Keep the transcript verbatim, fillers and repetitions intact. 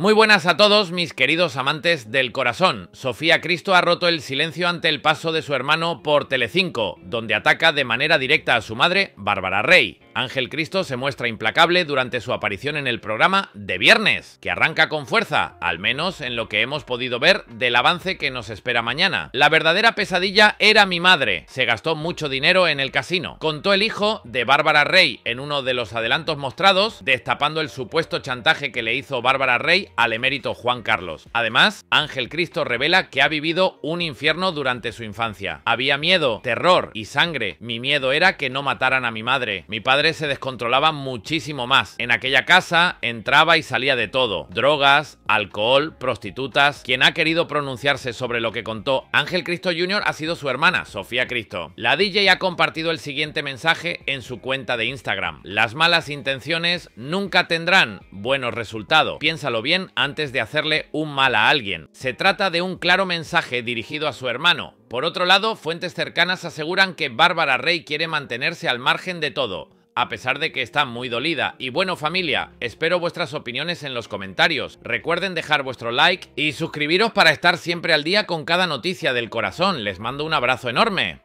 Muy buenas a todos mis queridos amantes del corazón. Sofía Cristo ha roto el silencio ante el paso de su hermano por Telecinco, donde ataca de manera directa a su madre, Bárbara Rey. Ángel Cristo se muestra implacable durante su aparición en el programa de viernes, que arranca con fuerza, al menos en lo que hemos podido ver del avance que nos espera mañana. La verdadera pesadilla era mi madre, se gastó mucho dinero en el casino, contó el hijo de Bárbara Rey en uno de los adelantos mostrados, destapando el supuesto chantaje que le hizo Bárbara Rey al emérito Juan Carlos. Además, Ángel Cristo revela que ha vivido un infierno durante su infancia. Había miedo, terror y sangre. Mi miedo era que no mataran a mi madre. Mi padre se descontrolaba muchísimo más. En aquella casa entraba y salía de todo: drogas, alcohol, prostitutas. Quien ha querido pronunciarse sobre lo que contó Ángel Cristo junior ha sido su hermana, Sofía Cristo. La D J ha compartido el siguiente mensaje en su cuenta de Instagram: las malas intenciones nunca tendrán buenos resultados. Piénsalo bien antes de hacerle un mal a alguien. Se trata de un claro mensaje dirigido a su hermano. Por otro lado, fuentes cercanas aseguran que Bárbara Rey quiere mantenerse al margen de todo, a pesar de que está muy dolida. Y bueno, familia, espero vuestras opiniones en los comentarios. Recuerden dejar vuestro like y suscribiros para estar siempre al día con cada noticia del corazón. Les mando un abrazo enorme.